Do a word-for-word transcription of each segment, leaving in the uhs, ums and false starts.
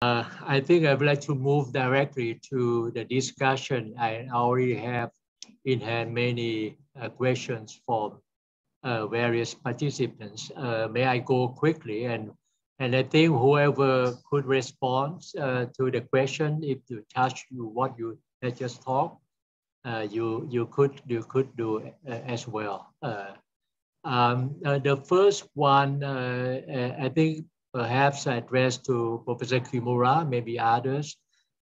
Uh, I think I would like to move directly to the discussion. I already have in hand many uh, questions from uh, various participants. Uh, may I go quickly? And, and I think whoever could respond uh, to the question, if you touch you what you had just talked, uh, you, you, could, you could do uh, as well. Uh, um, uh, the first one, uh, I think, perhaps addressed to Professor Kimura, maybe others,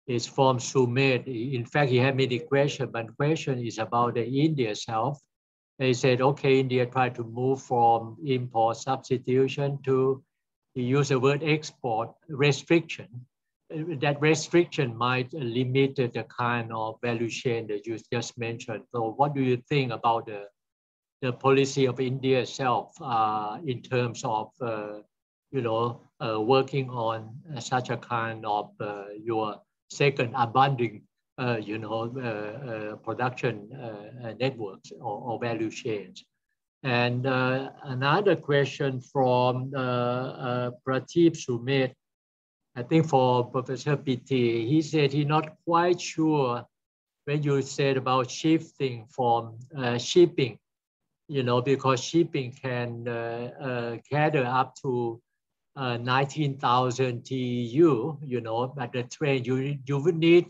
is from Sumit. In fact, he had many questions, but the question is about the India itself. He said, okay, India tried to move from import substitution to, he used the word export restriction. That restriction might limit the kind of value chain that you just mentioned. So what do you think about the, the policy of India itself uh, in terms of uh, you know, uh, working on such a kind of uh, your second abundant, uh, you know, uh, uh, production uh, networks or, or value chains. And uh, another question from uh, uh, Prateep Sumit, I think for Professor Piti, he said he's not quite sure when you said about shifting from uh, shipping, you know, because shipping can uh, uh, gather up to Uh, nineteen thousand T E U, you know, at the train, you, you would need,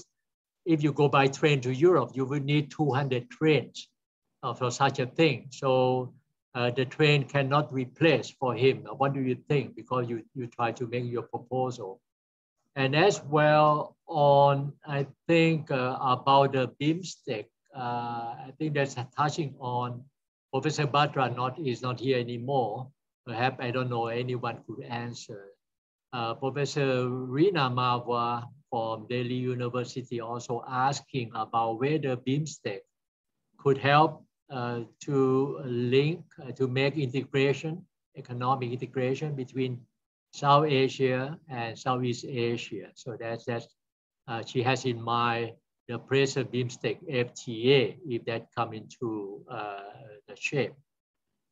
if you go by train to Europe, you would need two hundred trains uh, for such a thing. So uh, the train cannot replace for him. What do you think? Because you, you try to make your proposal. And as well on, I think uh, about the BIMSTEC, uh, I think that's touching on, Professor Batra not, is not here anymore. Perhaps I don't know anyone could answer. Uh, Professor Rina Mawa from Delhi University also asking about whether BIMSTEC could help uh, to link, uh, to make integration, economic integration between South Asia and Southeast Asia. So that's, that's uh, she has in mind the present BIMSTEC F T A, if that comes into uh, the shape.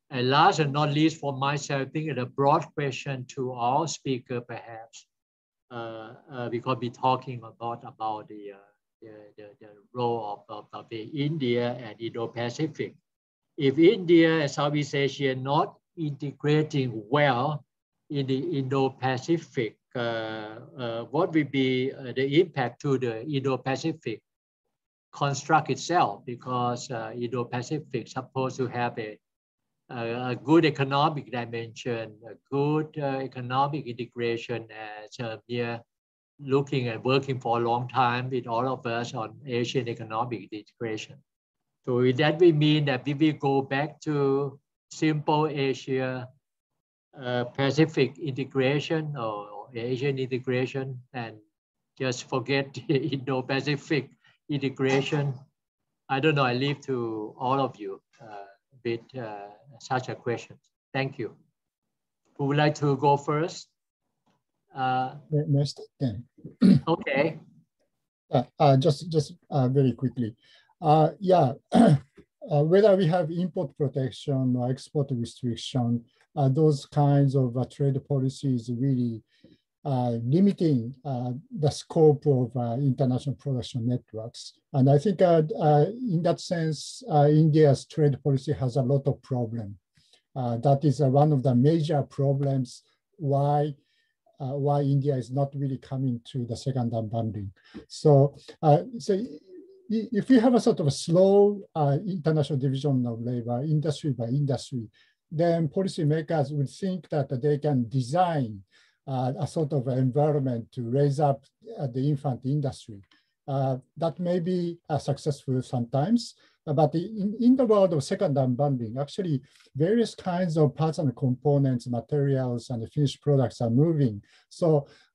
And last and not least for myself, I think it's a broad question to all speaker perhaps, uh, uh, because we're talking about, about the, uh, the, the, the role of, of, of the India and Indo-Pacific. If India and Southeast Asia are not integrating well in the Indo-Pacific, uh, uh, what will be uh, the impact to the Indo-Pacific construct itself? Because uh, Indo-Pacific supposed to have a Uh, a good economic dimension, a good uh, economic integration. As uh, we are looking and working for a long time with all of us on Asian economic integration. So that we mean that we will go back to simple Asia uh, Pacific integration or, or Asian integration and just forget Indo-Pacific integration. I don't know, I leave to all of you. Uh, with uh, such a question. Thank you. Who would like to go first? Uh, okay. Uh, uh, just just uh, very quickly. Uh, yeah, uh, whether we have import protection or export restriction, uh, those kinds of uh, trade policies really uh, limiting uh, the scope of uh, international production networks. And I think uh, uh, in that sense, uh, India's trade policy has a lot of problems. Uh, that is uh, one of the major problems why, uh, why India is not really coming to the second unbundling. So, uh, so if you have a sort of a slow uh, international division of labor, industry by industry, then policymakers would think that they can design Uh, a sort of environment to raise up uh, the infant industry. Uh, that may be uh, successful sometimes, but in, in the world of second unbundling, actually various kinds of parts and components, materials and finished products are moving. So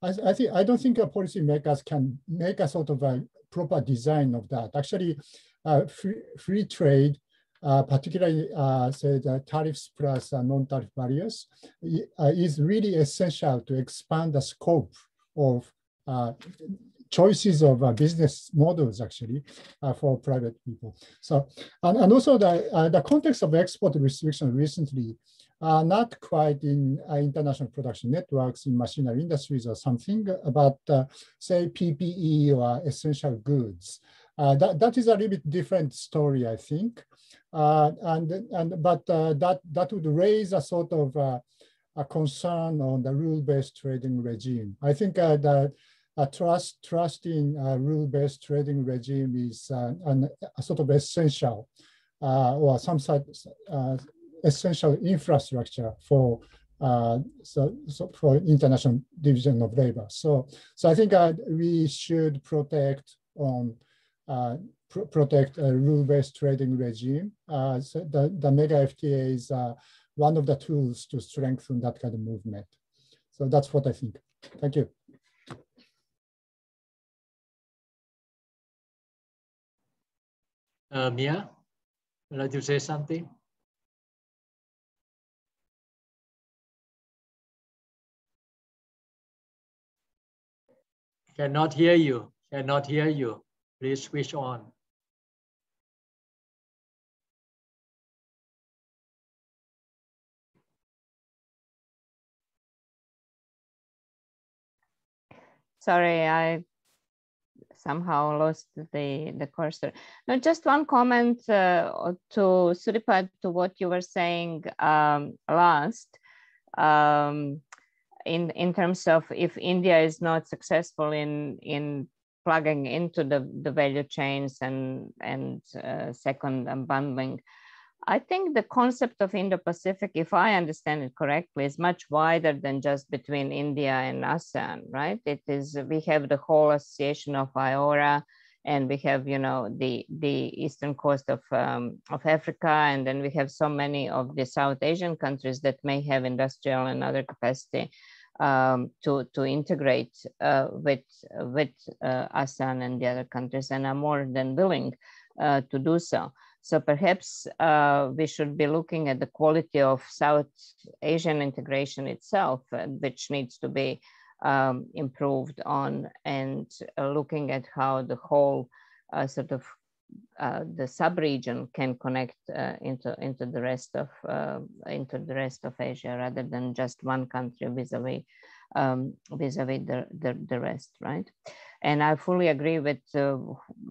I, I, think, I don't think our policymakers can make a sort of a proper design of that. Actually, uh, free, free trade Uh, particularly, uh, say, the tariffs plus uh, non-tariff barriers uh, is really essential to expand the scope of uh, choices of uh, business models, actually, uh, for private people. So, and, and also the, uh, the context of export restriction recently are not quite in uh, international production networks in machinery industries or something, but uh, say P P E or essential goods. Uh, that, that is a little bit different story, I think. Uh, and, and, but uh, that, that would raise a sort of uh, a concern on the rule-based trading regime. I think uh, that a trust, trust in a rule-based trading regime is uh, an, a sort of essential uh, or some sort uh, essential infrastructure for uh, so, so for international division of labor. So, so I think uh, we should protect on uh, pr protect a rule-based trading regime. Uh, so the, the mega F T A is uh, one of the tools to strengthen that kind of movement. So that's what I think. Thank you. Uh, Mia, would like to say something? Cannot hear you, cannot hear you. Please switch on. Sorry, I somehow lost the, the cursor. No, just one comment uh, to Suthiphand, to what you were saying um, last, um, in, in terms of if India is not successful in, in plugging into the, the value chains and, and uh, second unbundling. I think the concept of Indo-Pacific, if I understand it correctly, is much wider than just between India and ASEAN, right? It is, we have the whole association of I O R A, and we have, you know, the, the eastern coast of, um, of Africa, and then we have so many of the South Asian countries that may have industrial and other capacity um, to, to integrate uh, with, with uh, ASEAN and the other countries, and are more than willing uh, to do so. So perhaps uh, we should be looking at the quality of South Asian integration itself, uh, which needs to be um, improved on, and uh, looking at how the whole uh, sort of uh, the sub-region can connect uh, into into the rest of uh, into the rest of Asia, rather than just one country vis-a-vis um, vis-a-vis the, the the rest, right? And I fully agree with, uh,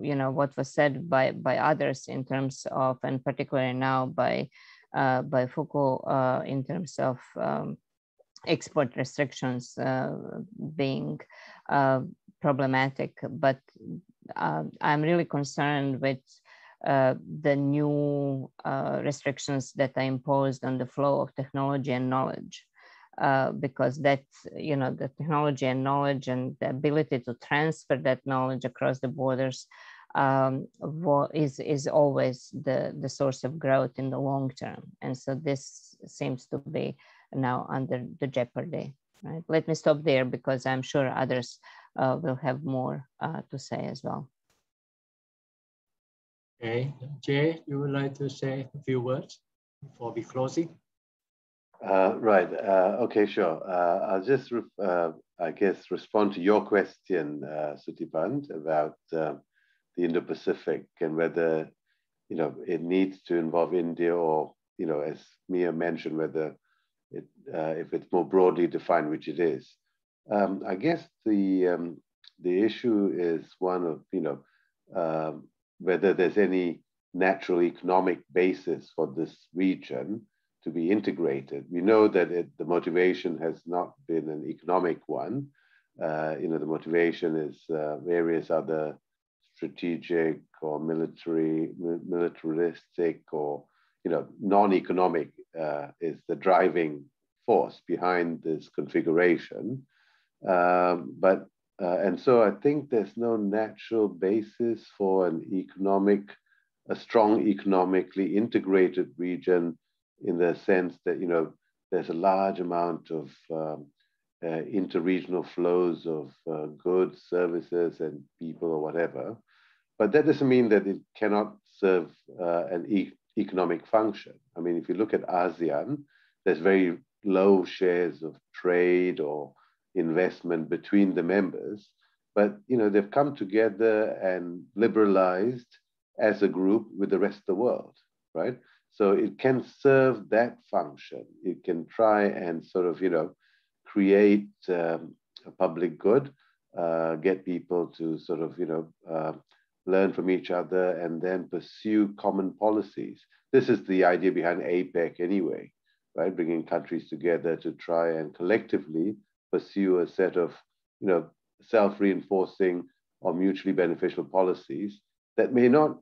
you know, what was said by, by others in terms of, and particularly now by, uh, by Foucault, uh, in terms of um, export restrictions uh, being uh, problematic. But uh, I'm really concerned with uh, the new uh, restrictions that are imposed on the flow of technology and knowledge. Uh, because that, you know, the technology and knowledge and the ability to transfer that knowledge across the borders um, is, is always the, the source of growth in the long term. And so this seems to be now under the jeopardy, right? Let me stop there, because I'm sure others uh, will have more uh, to say as well. Okay, Jay, you would like to say a few words before we close it? Uh, right. Uh, okay, sure. Uh, I'll just, uh, I guess, respond to your question, uh, Suthiphand, about uh, the Indo-Pacific and whether, you know, it needs to involve India, or, you know, as Mia mentioned, whether it, uh, if it's more broadly defined, which it is. Um, I guess the um, the issue is one of, you know, um, whether there's any natural economic basis for this region to be integrated. We know that it, the motivation has not been an economic one. Uh, you know, the motivation is uh, various other strategic or military, militaristic, or, you know, non-economic uh, is the driving force behind this configuration. Um, but, uh, and so I think there's no natural basis for an economic, a strong economically integrated region, in the sense that, you know, there's a large amount of um, uh, interregional flows of uh, goods, services, and people, or whatever. But that doesn't mean that it cannot serve uh, an e economic function. I mean, if you look at ASEAN, there's very low shares of trade or investment between the members. But, you know, they've come together and liberalized as a group with the rest of the world, right? So it can serve that function. It can try and sort of, you know, create um, a public good, uh, get people to sort of, you know, uh, learn from each other and then pursue common policies. This is the idea behind APEC anyway, right? Bringing countries together to try and collectively pursue a set of, you know, self-reinforcing or mutually beneficial policies that may not,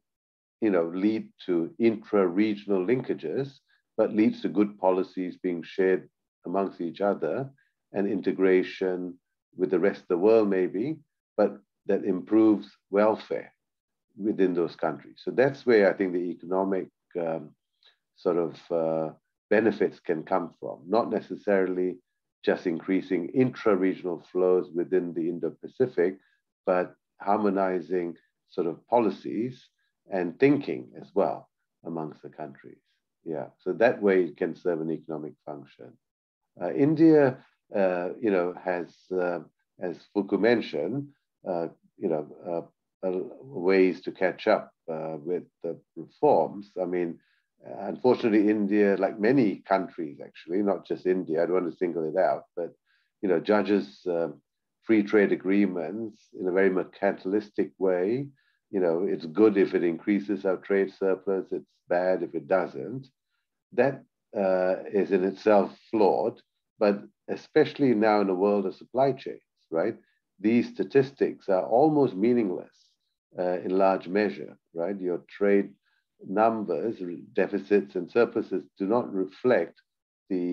you know, lead to intra-regional linkages, but leads to good policies being shared amongst each other and integration with the rest of the world maybe, but that improves welfare within those countries. So that's where I think the economic um, sort of uh, benefits can come from, not necessarily just increasing intra-regional flows within the Indo-Pacific, but harmonizing sort of policies and thinking as well amongst the countries. Yeah, so that way it can serve an economic function. Uh, India, uh, you know, has, uh, as Foucault mentioned, uh, you know, uh, Uh, ways to catch up uh, with the reforms. I mean, unfortunately, India, like many countries, actually, not just India, I don't want to single it out, but, you know, judges uh, free trade agreements in a very mercantilistic way. You know, it's good if it increases our trade surplus, it's bad if it doesn't. That uh, is in itself flawed, but especially now in the world of supply chains, right? These statistics are almost meaningless. Uh, in large measure, right? Your trade numbers, deficits and surpluses do not reflect the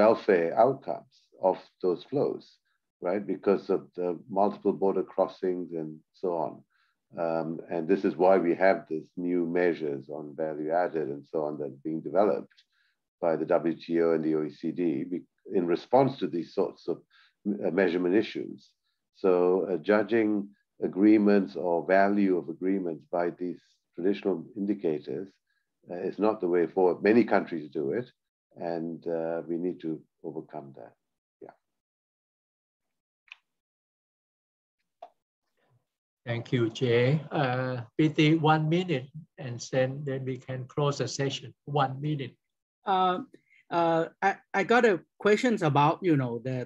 welfare outcomes of those flows, right? Because of the multiple border crossings and so on. Um, and this is why we have these new measures on value added and so on that are being developed by the W T O and the O E C D in response to these sorts of measurement issues. So uh, judging agreements or value of agreements by these traditional indicators uh, is not the way forward. Many countries do it, and uh, we need to overcome that. Yeah. Thank you, Jay. Uh, Piti, one minute, and then, then we can close the session. One minute. Uh, uh, I, I got a questions about, you know, the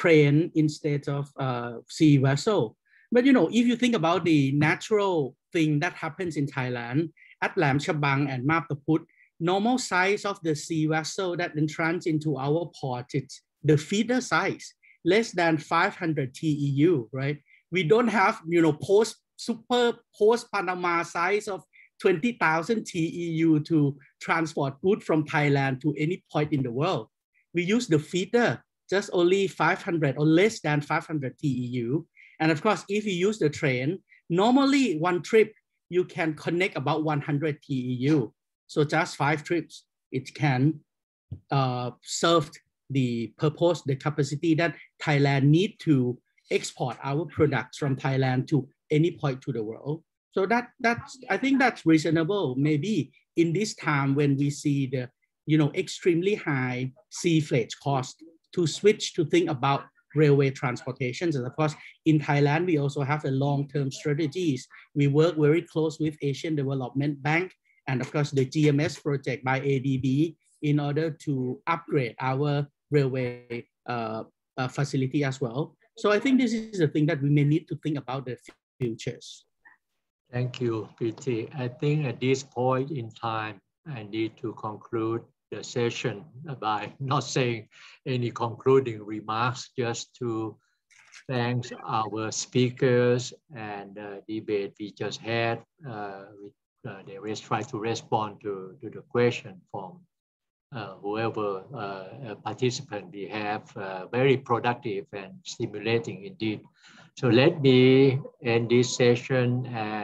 train instead of uh, sea vessel. But, you know, if you think about the natural thing that happens in Thailand, at Laem Chabang and Map Ta Phut, normal size of the sea vessel that entrance into our port, it's the feeder size, less than five hundred T E U, right? We don't have, you know, post super post-Panama size of twenty thousand T E U to transport goods from Thailand to any point in the world. We use the feeder, just only five hundred or less than five hundred T E U. And of course, if you use the train, normally one trip, you can connect about one hundred T E U. So just five trips, it can uh, serve the purpose, the capacity that Thailand need to export our products from Thailand to any point to the world. So that, that's, I think that's reasonable, maybe in this time when we see the, you know, extremely high sea freight cost to switch to think about railway transportations. And of course, in Thailand, we also have a long-term strategies. We work very close with Asian Development Bank and of course the G M S project by A D B in order to upgrade our railway uh, uh, facility as well. So I think this is the thing that we may need to think about the futures. Thank you, Piti. I think at this point in time, I need to conclude the session by not saying any concluding remarks, just to thank our speakers and the debate we just had. Uh, we, uh, they try to respond to, to the question from uh, whoever uh, participant we have. Uh, very productive and stimulating indeed. So let me end this session. And